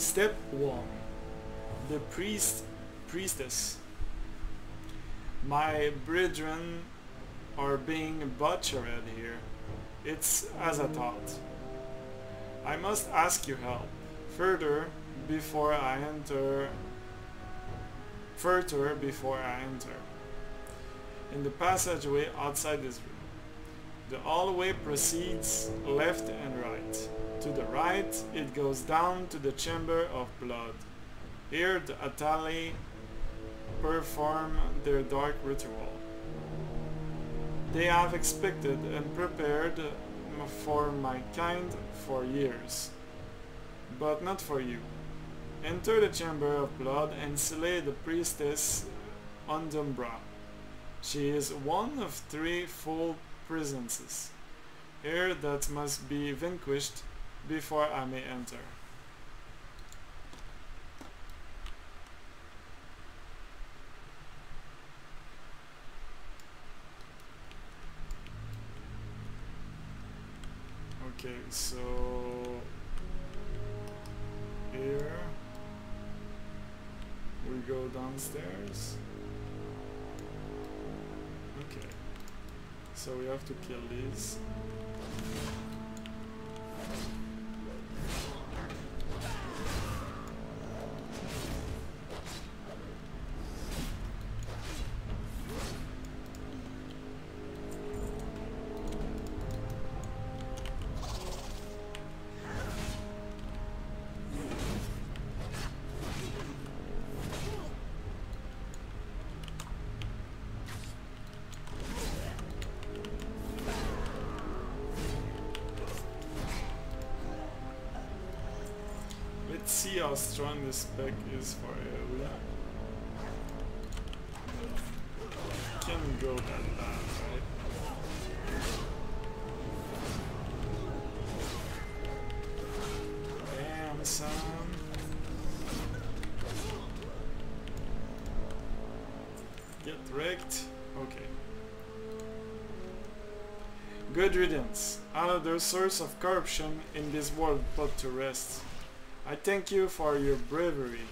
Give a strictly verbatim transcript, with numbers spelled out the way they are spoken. Step one. The priest, priestess. My brethren are being butchered here. It's as I thought. I must ask your help. Further, before I enter... Further, before I enter. In the passageway outside this room. The hallway proceeds left and right. To the right, it goes down to the Chamber of Blood. Here the Atali perform their dark ritual. They have expected and prepared for my kind for years, but not for you. Enter the Chamber of Blood and slay the priestess Undumbra. She is one of three full presences here that must be vanquished before I may enter. Okay, so here we go downstairs. Okay, so we have to kill these. Let's see how strong this spec is for Eula. It can go that bad, right? Damn, son. Get wrecked. Okay. Good riddance. Another source of corruption in this world put to rest. I thank you for your bravery.